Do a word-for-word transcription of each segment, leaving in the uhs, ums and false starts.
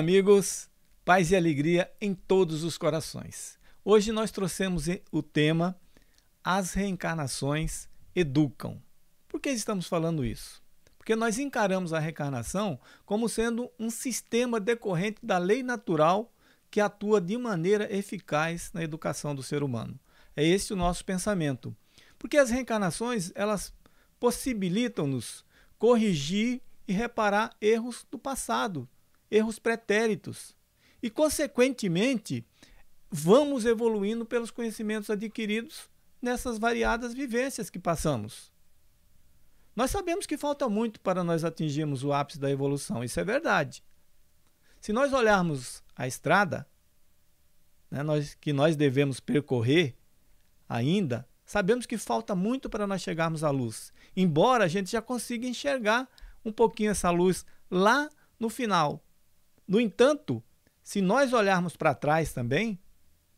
amigos, paz e alegria em todos os corações. Hoje nós trouxemos o tema As Reencarnações Educam. Por que estamos falando isso? Porque nós encaramos a reencarnação como sendo um sistema decorrente da lei natural que atua de maneira eficaz na educação do ser humano. É esse o nosso pensamento. Porque as reencarnações, elas possibilitam-nos corrigir e reparar erros do passado, erros pretéritos. E, consequentemente, vamos evoluindo pelos conhecimentos adquiridos nessas variadas vivências que passamos. Nós sabemos que falta muito para nós atingirmos o ápice da evolução, isso é verdade. Se nós olharmos a estrada, né, nós, que nós devemos percorrer ainda, sabemos que falta muito para nós chegarmos à luz, embora a gente já consiga enxergar um pouquinho essa luz lá no final. No entanto, se nós olharmos para trás também,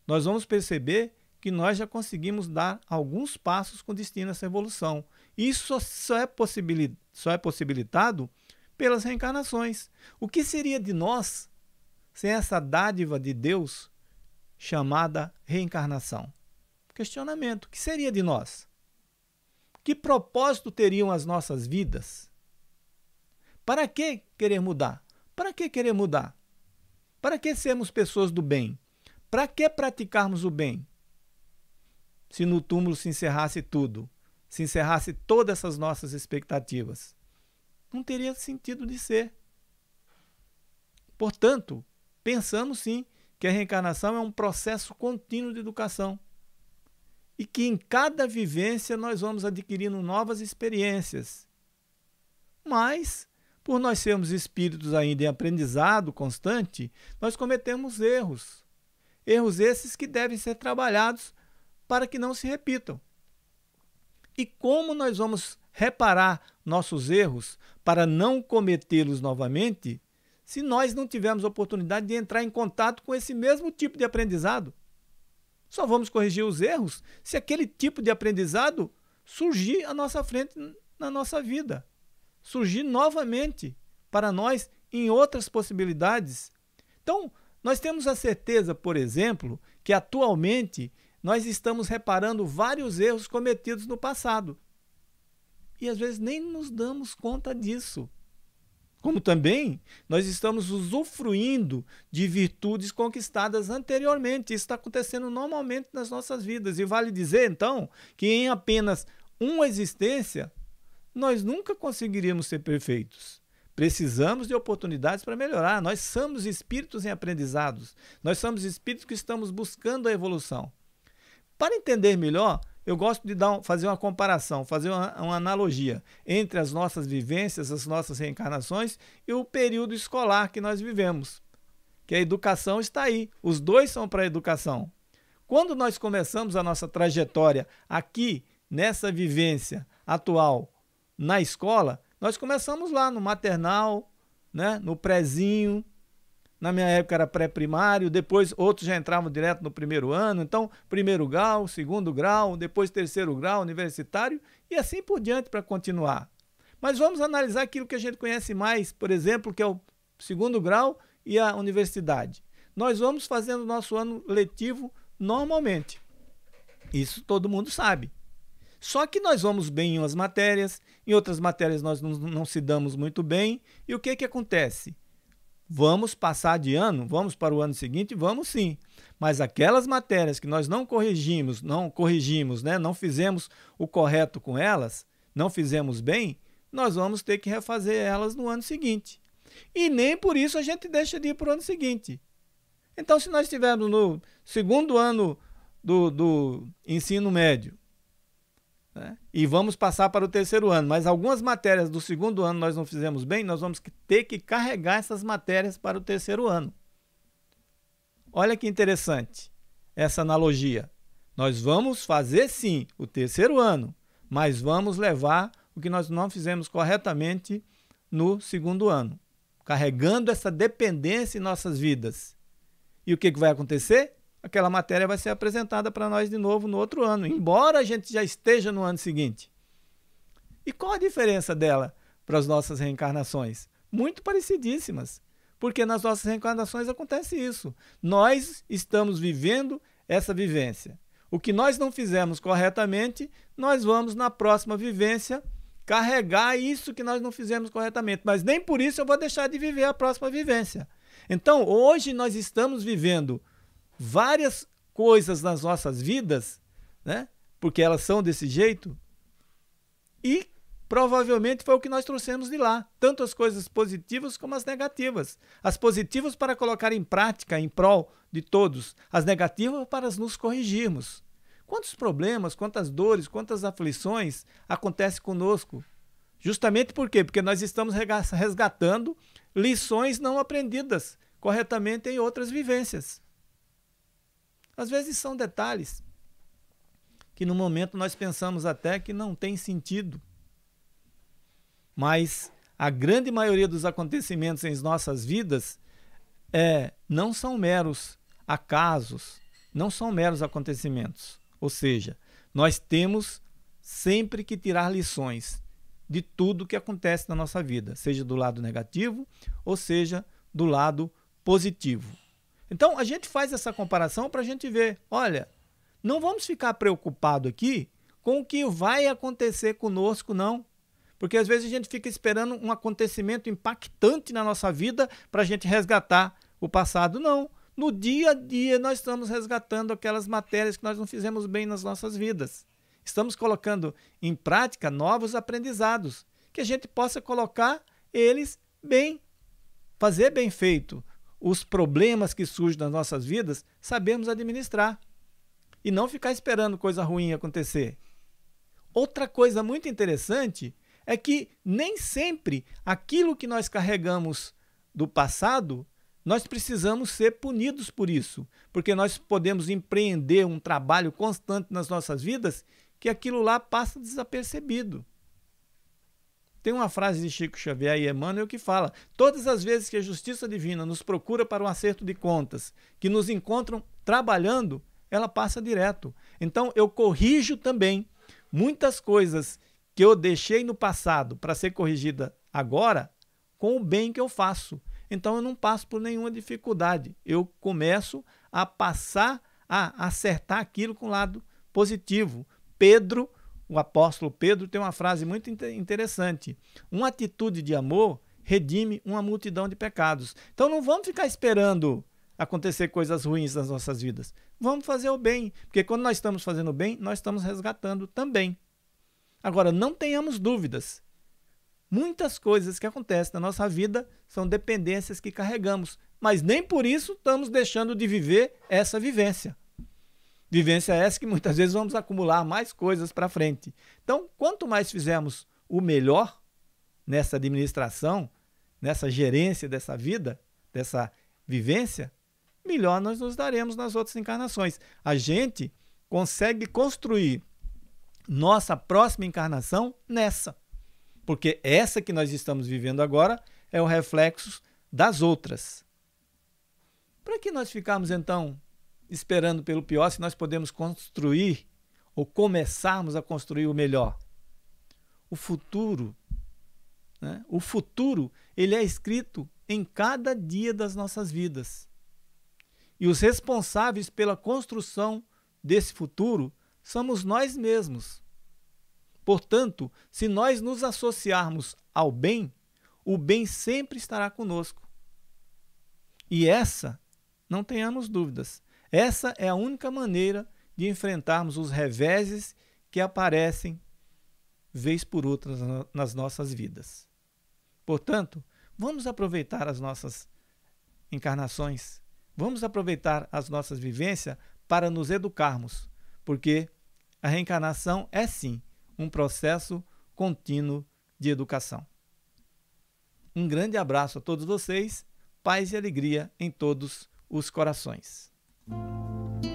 nós vamos perceber que nós já conseguimos dar alguns passos com destino a essa evolução. Isso só é, possibil... só é possibilitado pelas reencarnações. O que seria de nós sem essa dádiva de Deus chamada reencarnação? Questionamento. O que seria de nós? Que propósito teriam as nossas vidas? Para que querer mudar? Para que querer mudar? Para que sermos pessoas do bem? Para que praticarmos o bem? Se no túmulo se encerrasse tudo, se encerrasse todas essas nossas expectativas, não teria sentido de ser. Portanto, pensamos sim que a reencarnação é um processo contínuo de educação e que em cada vivência nós vamos adquirindo novas experiências. Mas, por nós sermos espíritos ainda em aprendizado constante, nós cometemos erros. Erros esses que devem ser trabalhados para que não se repitam. E como nós vamos reparar nossos erros para não cometê-los novamente, se nós não tivermos oportunidade de entrar em contato com esse mesmo tipo de aprendizado? Só vamos corrigir os erros se aquele tipo de aprendizado surgir à nossa frente na nossa vida. Surgir novamente para nós em outras possibilidades. Então, nós temos a certeza, por exemplo, que atualmente nós estamos reparando vários erros cometidos no passado. E às vezes nem nos damos conta disso. Como também nós estamos usufruindo de virtudes conquistadas anteriormente. Isso está acontecendo normalmente nas nossas vidas. E vale dizer, então, que em apenas uma existência, nós nunca conseguiríamos ser perfeitos. Precisamos de oportunidades para melhorar. Nós somos espíritos em aprendizados. Nós somos espíritos que estamos buscando a evolução. Para entender melhor, eu gosto de dar, fazer uma comparação, fazer uma, uma analogia entre as nossas vivências, as nossas reencarnações e o período escolar que nós vivemos. Que a educação está aí. Os dois são para a educação. Quando nós começamos a nossa trajetória aqui, nessa vivência atual, na escola, nós começamos lá no maternal, né, no prézinho, na minha época era pré-primário, depois outros já entravam direto no primeiro ano, então primeiro grau, segundo grau, depois terceiro grau, universitário e assim por diante para continuar. Mas vamos analisar aquilo que a gente conhece mais, por exemplo, que é o segundo grau e a universidade. Nós vamos fazendo o nosso ano letivo normalmente. Isso todo mundo sabe. Só que nós vamos bem em umas matérias, em outras matérias nós não, não se damos muito bem. E o que, que acontece? Vamos passar de ano, vamos para o ano seguinte, vamos sim. Mas aquelas matérias que nós não corrigimos, não corrigimos, né? Não fizemos o correto com elas, não fizemos bem, nós vamos ter que refazer elas no ano seguinte. E nem por isso a gente deixa de ir para o ano seguinte. Então, se nós estivermos no segundo ano do, do ensino médio, né? E vamos passar para o terceiro ano, mas algumas matérias do segundo ano nós não fizemos bem, nós vamos ter que carregar essas matérias para o terceiro ano. Olha que interessante essa analogia. Nós vamos fazer sim o terceiro ano, mas vamos levar o que nós não fizemos corretamente no segundo ano, carregando essa dependência em nossas vidas. E o que, que vai acontecer? Aquela matéria vai ser apresentada para nós de novo no outro ano, embora a gente já esteja no ano seguinte. E qual a diferença dela para as nossas reencarnações? Muito parecidíssimas, Porque nas nossas reencarnações acontece isso. Nós estamos vivendo essa vivência. O que nós não fizemos corretamente, nós vamos na próxima vivência carregar isso que nós não fizemos corretamente. Mas nem por isso eu vou deixar de viver a próxima vivência. Então, hoje nós estamos vivendo várias coisas nas nossas vidas, né? Porque elas são desse jeito, e provavelmente foi o que nós trouxemos de lá, tanto as coisas positivas como as negativas. As positivas para colocar em prática, em prol de todos, as negativas para nos corrigirmos. Quantos problemas, quantas dores, quantas aflições acontecem conosco? Justamente por quê? Porque nós estamos resgatando lições não aprendidas corretamente em outras vivências. Às vezes são detalhes que no momento nós pensamos até que não tem sentido. Mas a grande maioria dos acontecimentos em nossas vidas é, não são meros acasos, não são meros acontecimentos. Ou seja, nós temos sempre que tirar lições de tudo que acontece na nossa vida, seja do lado negativo ou seja do lado positivo. Então, a gente faz essa comparação para a gente ver, olha, não vamos ficar preocupado aqui com o que vai acontecer conosco, não. Porque às vezes a gente fica esperando um acontecimento impactante na nossa vida para a gente resgatar o passado, não. No dia a dia nós estamos resgatando aquelas matérias que nós não fizemos bem nas nossas vidas. Estamos colocando em prática novos aprendizados, que a gente possa colocar eles bem, fazer bem feito. Os problemas que surgem nas nossas vidas, sabemos administrar e não ficar esperando coisa ruim acontecer. Outra coisa muito interessante é que nem sempre aquilo que nós carregamos do passado, nós precisamos ser punidos por isso, porque nós podemos empreender um trabalho constante nas nossas vidas que aquilo lá passa desapercebido. Tem uma frase de Chico Xavier e Emmanuel que fala: todas as vezes que a justiça divina nos procura para um acerto de contas, que nos encontram trabalhando, ela passa direto. Então eu corrijo também muitas coisas que eu deixei no passado para ser corrigida agora com o bem que eu faço. Então eu não passo por nenhuma dificuldade. Eu começo a passar a acertar aquilo com o lado positivo. Pedro O apóstolo Pedro tem uma frase muito interessante: uma atitude de amor redime uma multidão de pecados. Então não vamos ficar esperando acontecer coisas ruins nas nossas vidas. Vamos fazer o bem, porque quando nós estamos fazendo o bem, nós estamos resgatando também. Agora, não tenhamos dúvidas. Muitas coisas que acontecem na nossa vida são dependências que carregamos, mas nem por isso estamos deixando de viver essa vivência. Vivência essa que muitas vezes vamos acumular mais coisas para frente. Então, quanto mais fizermos o melhor nessa administração, nessa gerência dessa vida, dessa vivência, melhor nós nos daremos nas outras encarnações. A gente consegue construir nossa próxima encarnação nessa, porque essa que nós estamos vivendo agora é o reflexo das outras. Para que nós ficarmos, então, esperando pelo pior, se nós podemos construir ou começarmos a construir o melhor? O futuro, né? O futuro, ele é escrito em cada dia das nossas vidas. E os responsáveis pela construção desse futuro somos nós mesmos. Portanto, se nós nos associarmos ao bem, o bem sempre estará conosco. E essa, não tenhamos dúvidas, essa é a única maneira de enfrentarmos os reveses que aparecem vez por outra nas nossas vidas. Portanto, vamos aproveitar as nossas encarnações, vamos aproveitar as nossas vivências para nos educarmos, porque a reencarnação é sim um processo contínuo de educação. Um grande abraço a todos vocês, paz e alegria em todos os corações. Thank you.